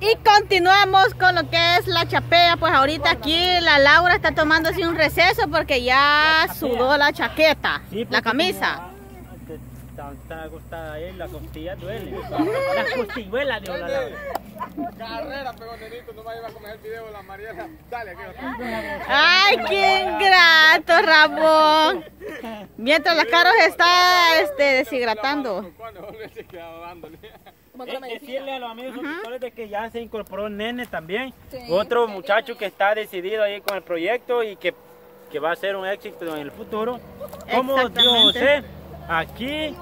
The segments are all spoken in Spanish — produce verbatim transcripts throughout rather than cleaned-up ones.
Y continuamos con lo que es la chapea. Pues ahorita aquí la Laura está tomando así un receso porque ya sudó la chaqueta, sí, la camisa. Tanta gustada ahí, la costilla duele. La costilluela, digo, la Laura. Carrera, pegonerito, no me iba a comer el video de la Mariela. Dale, que ay, qué ingrato, Ramón. Mientras la Caro se está este, deshidratando. Decirle a los amigos suscriptores de que ya se incorporó Nene también. Sí, otro muchacho que está decidido ahí con el proyecto y que, que va a ser un éxito en el futuro. Como dijo José, aquí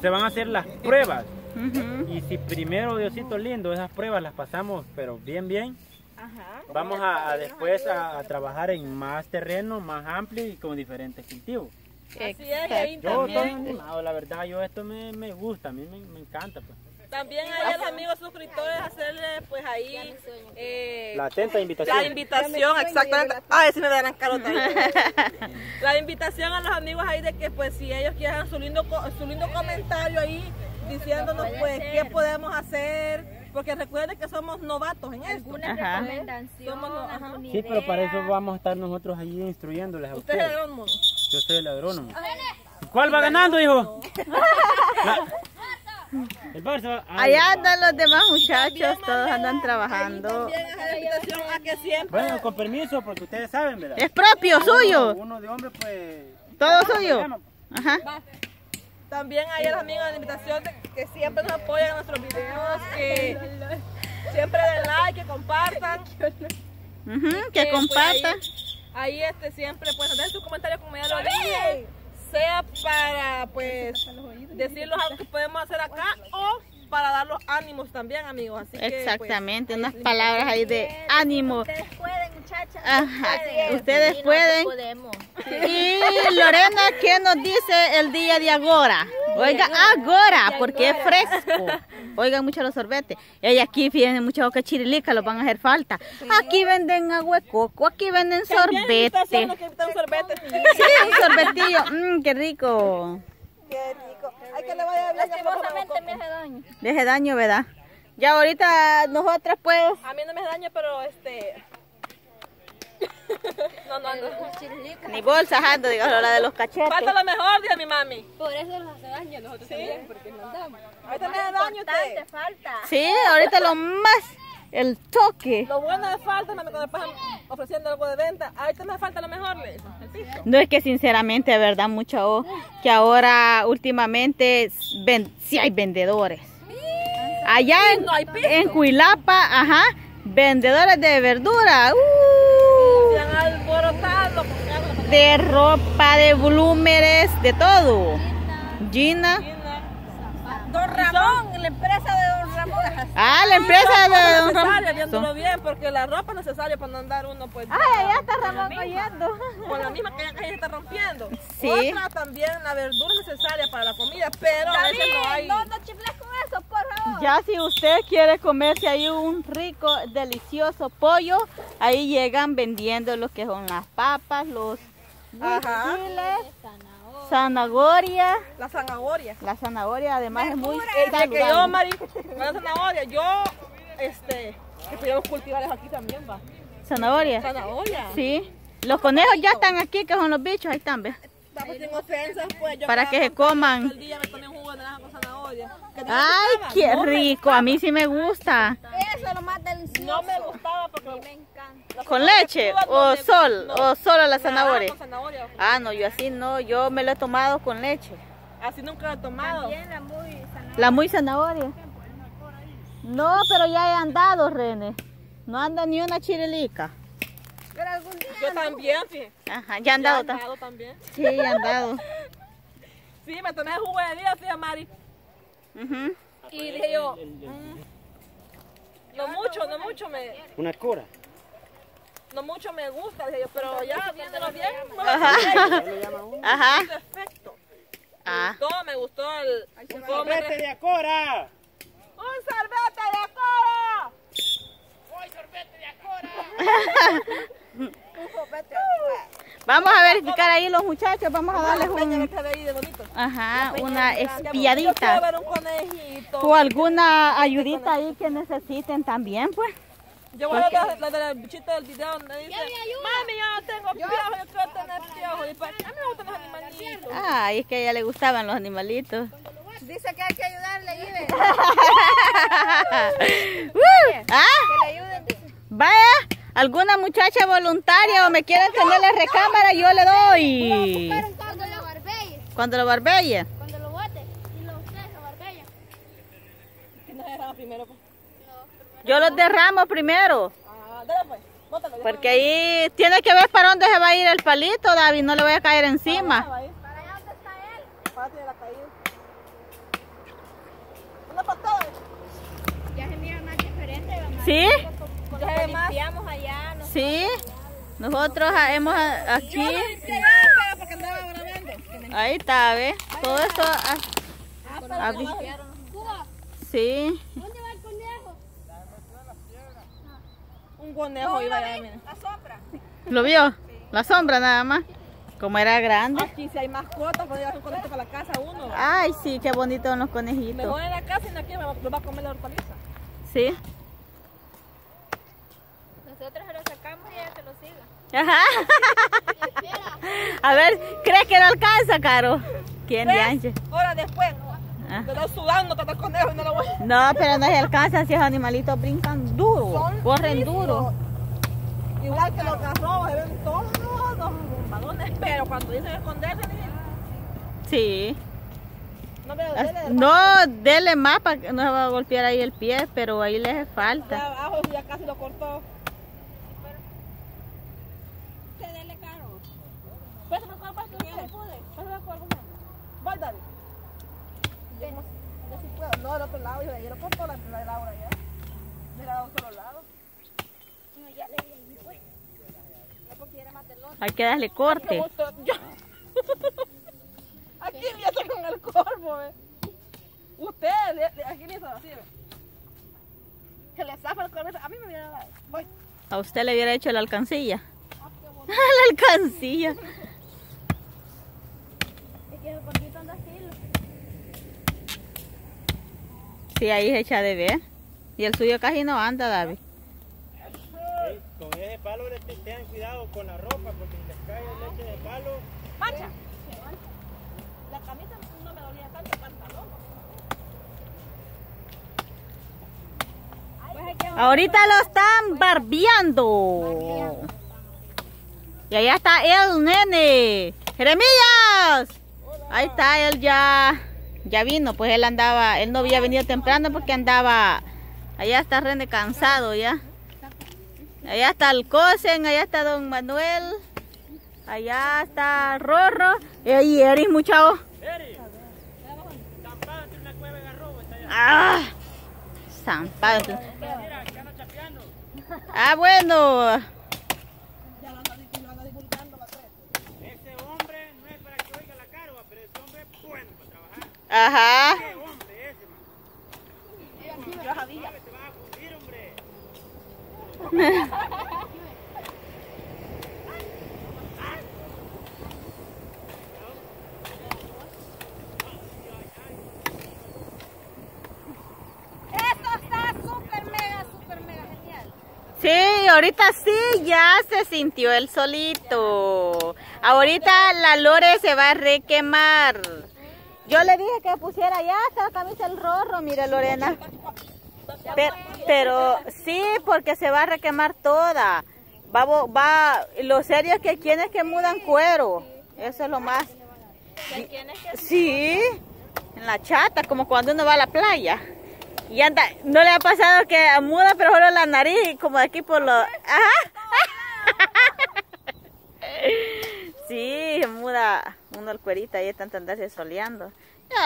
se van a hacer las pruebas. Uh-huh. Y si primero, Diosito lindo, esas pruebas las pasamos, pero bien, bien. Ajá. Vamos a, a después a, a trabajar en más terreno, más amplio y con diferentes cultivos. Así es, ahí yo estoy animado, la verdad, yo esto me, me gusta, a mí me, me encanta. Pues. También a los amigos suscriptores hacerles pues ahí eh, la atenta invitación. La invitación, exactamente. Ah, sí me darán carota. La invitación a los amigos ahí de que pues si ellos quieren su lindo, su lindo comentario ahí diciéndonos pues qué podemos hacer, porque recuerden que somos novatos en esto. Ajá. Somos no, ajá. Sí, pero para eso vamos a estar nosotros allí instruyéndoles a ustedes. ¿Usted es el agrónomo? Yo soy el agrónomo. ¿Cuál va ganando, hijo? El Barça, allá andan los demás muchachos, todos andan trabajando. Bueno, con permiso, porque ustedes saben, ¿verdad? Es propio, uno, suyo. Uno de hombre, pues... Todo suyo. Ajá. También hay a los amigos de la invitación de que siempre nos apoyan en nuestros videos, que siempre den like, que compartan. Uh-huh, que, que compartan. Pues, ahí, ahí este, siempre, pues, den sus comentarios como ya lo dije. Sea para, pues, decirles algo que podemos hacer acá o para dar los ánimos también, amigos. Así que, exactamente, pues, unas palabras ahí de ánimo. Ustedes pueden, muchachas. Ajá, ustedes, ustedes pueden. Podemos. Y Lorena, ¿qué nos dice el día de ahora? Oiga, ahora, porque es fresco. Oigan mucho los sorbetes. Y aquí, fíjense, muchas hojas chirilica, los van a hacer falta. Aquí venden agua de coco, aquí venden sorbete. Sí, un sorbetillo. Mmm, qué rico. Qué rico. Hay que le vaya a hablar. Lastimosamente me hace daño. Me hace daño, ¿verdad? Ya ahorita nosotras pues... A mí no me hace daño, pero este... No, no, no. Ni bolsa, ando, digo, la de los cachetes. Falta lo mejor, dice mi mami. Por eso nos hace daño nosotros, ¿sí? También, porque nos damos. Ahorita me hace daño usted. Falta. Sí, ahorita lo más, el toque. Lo bueno de falta, mami, cuando pasan ofreciendo algo de venta, ahorita me falta lo mejor, ¿les? No, es que sinceramente, de verdad, mucha o que ahora últimamente ven, sí hay vendedores. Allá en, en Cuilapa, ajá, vendedores de verdura. Uh, de ropa, de volúmenes, de todo. Gina. Don Ramón, la empresa de Don Ramón. Ah, la empresa de Don Ramón. Viéndolo bien, porque la ropa es necesaria para no andar uno pues. Ah, ya está Ramón cayendo. Con la misma que ella está rompiendo. Sí. Otra también, la verdura es necesaria para la comida, pero a veces no hay. No, no chifles con eso, por favor. Ya si usted quiere comerse ahí un rico, delicioso pollo, ahí llegan vendiendo lo que son las papas, los... Ajá. Zanahoria. La zanahoria. La zanahoria además es muy saludable. Que yo, Mari, la zanahoria, yo, este, que podemos cultivar aquí también, va. ¿Zanahoria? Zanahoria. Sí. Los conejos ya están aquí, que son los bichos, ahí están, ¿ves? Para que se coman. Ay, qué rico, a mí sí me gusta. Eso es lo más delicioso. No me gustaba porque me encanta. ¿Con leche o sol? ¿O solo la zanahoria? Ah, no, yo así no, yo me lo he tomado con leche. Así nunca lo he tomado. La muy zanahoria. No, pero ya he andado, René. No anda ni una chirilica. Pero algún día yo no. También, sí. Ajá, ya han dado, ya han dado también. Sí, ya han dado. Sí, me tomé el jugo de día, fíjate, Mari. Uh-huh. Y dije yo, mm, no mucho, no mucho me... Una cura. No mucho me gusta, dije yo, pero ya, viéndolo bien, no. Ajá. Ajá. Perfecto. Me gustó, me gustó el... ¡Un sorbete de acora! ¡Un sorbete de acora! ¡Voy, sorbete de acora! Vamos a verificar ahí los muchachos, vamos a darles un... Ajá, una espiadita. O alguna ayudita ahí que necesiten también, pues. Yo voy a dar la de la bichita del video donde dice, mami, yo tengo piojo, yo quiero tener piojo. Y para, a mí me gustan los animalitos. Ay, es que a ella le gustaban los animalitos. Dice que hay que ayudarle, Ibe. uh, ¿Ah? Que le ayuden. Vaya, alguna muchacha voluntaria o me quieren tener la recámara, yo le doy. Cuando lo barbelle. Cuando lo barbelle. Cuando lo bote y lo ustedes lo barbellan. ¿No derrama primero? Yo los derramo primero. Ah, dale pues. Bótalo. Porque ahí tiene que ver para dónde se va a ir el palito, David. No le voy a caer encima. Para allá donde está él. Parte de la caída. Ya se mira más diferente, mamá. ¿Sí? Cuando limpiamos allá. Sí. Nosotros hemos aquí. Yo no limpié acá porque andaba grabando. Ahí está, ¿ves? Todo esto. Ah, sí. ¿Dónde va el conejo? Un conejo iba a dar. La sombra. ¿Lo vio? La sombra nada más. Como era grande. Aquí si hay mascotas, podría hacer un conejo para la casa uno. Ay, sí, qué bonitos son los conejitos. Mejor en la casa y en aquí lo va a comer la hortaliza. Sí. Nosotros se lo sacamos y ella se lo siga. Ajá. A ver, ¿crees que no alcanza, Caro? ¿Quién de anche? Ahora después. Ah. Te estoy sudando para el conejo y no lo voy a... No, pero no se alcanza si esos animalitos brincan duro. Son corren lindo. Duro. Igual que los carros, se ven todos los balones, pero cuando dicen esconderse, dicen... Sí. No, pero dele, del no dele más para que no se va a golpear ahí el pie, pero ahí le hace falta. Allá abajo ya casi lo cortó. Que dele caro. Pues me acuerdo para que usted pude. Pues me acuerdo más. Voy, David. Yo no sé si puedo. No, del otro lado. Yo le corto la primera de la hora ya. De la otro lado. No, ya le dije. Hay que darle corte. Aquí empieza con el corvo. ¿Eh? Usted, aquí le hizo así. Que le zafa el corvo. A mí me hubiera dado. Voy. A usted le hubiera hecho la alcancilla. La alcancilla. Es que el corvito anda así. Sí, ahí se echa de ver. Y el suyo casi no anda, David. Con ese palo le tengan cuidado con la ropa porque les cae leche de palo. ¡Marcha! La camisa no me dolía tanto, pantalón. Ahorita lo están barbeando. Y allá está el nene. ¡Jeremías! Hola. Ahí está, él ya, ya vino. Pues él andaba, él no había venido temprano porque andaba. Allá está René cansado ya. Allá está el Cosen, allá está Don Manuel, allá está Rorro. Y Eris, muchacho. Eris, zampado tiene una cueva en Garrobo. Ah, zampado. Mira, que anda chapeando. Ah, bueno. Ya lo anda divulgando la tres. Ese hombre no es para que oiga la carga, pero ese hombre es bueno para trabajar. Ajá. Ese hombre, ese, man. Mira, aquí me lo Esto está super mega, super mega genial. Sí, ahorita sí ya se sintió el solito. Ahorita la Lore se va a requemar. Yo le dije que pusiera ya hasta la camisa el Rorro, mira Lorena. Pero, pero sí, porque se va a requemar toda. Va, va, lo serio es que quienes que mudan cuero. Eso es lo más. Sí, en la chata, como cuando uno va a la playa. Y anda, no le ha pasado que muda, pero solo la nariz, como de aquí por los... Ajá. Sí, muda uno el cuerito, ahí están andarse soleando.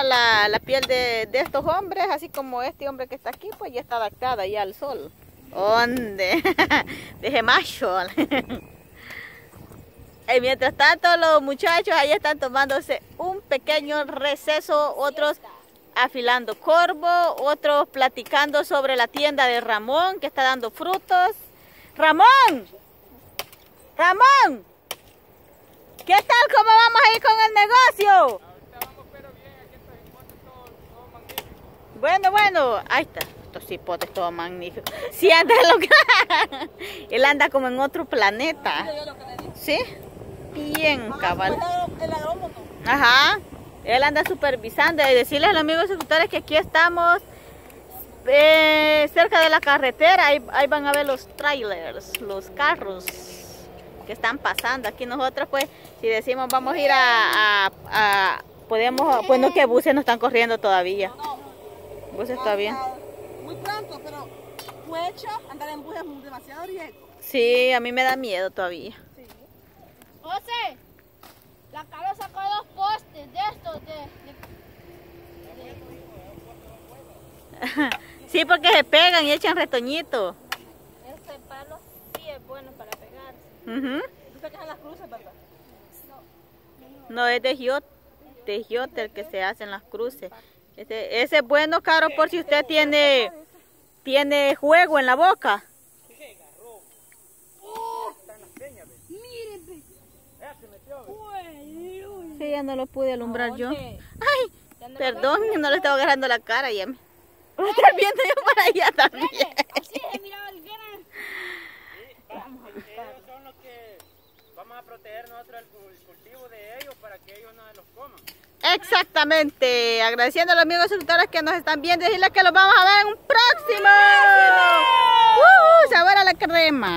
La, la piel de, de estos hombres, así como este hombre que está aquí, pues ya está adaptada ya al sol. ¿Dónde? Deje macho. Y mientras tanto los muchachos ahí están tomándose un pequeño receso, otros afilando corvo, otros platicando sobre la tienda de Ramón que está dando frutos. ¡Ramón! ¡Ramón! ¿Qué tal? ¿Cómo vamos a ir con el negocio? Ahorita vamos, pero bien, aquí estos hipotes todos, todos magníficos. Bueno, bueno, ahí está, estos hipotes todos magníficos. Sí, anda loca. Él anda como en otro planeta. ¿Sí? Bien, cabal. El agrónomo. Ajá. Él anda supervisando y decirles a los amigos ejecutores que aquí estamos eh, cerca de la carretera. Ahí, ahí van a ver los trailers, los carros que están pasando. Aquí nosotros pues si decimos vamos a ir a, a, a podemos, bueno que buses no están corriendo todavía. Buses todavía. Muy pronto, pero hecho andar en buses es demasiado riesgo. Sí, a mí me da miedo todavía. Sí. José. La Carla sacó dos postes de estos de, de, de... Sí, porque se pegan y echan retoñito. Este palo sí es bueno para pegar. Uh-huh. ¿Tú sacas las cruces, papá? No, no es de giot, de giot el que se hacen las cruces. Ese, ese es bueno, Caro, por si usted tiene tiene juego en la boca. Sí, ya no lo pude alumbrar. Oye, yo. Ay, perdón, no le estaba agarrando la cara y a mí. Voy a estar viendo yo para allá también. Así es, mira, Olguera. Ellos son los que vamos a proteger nosotros el cultivo de ellos para que ellos no los coman. Exactamente. Agradeciendo a los amigos suscriptores que nos están viendo. Decirles que los vamos a ver en un próximo. ¡Uh! Sabor a la crema.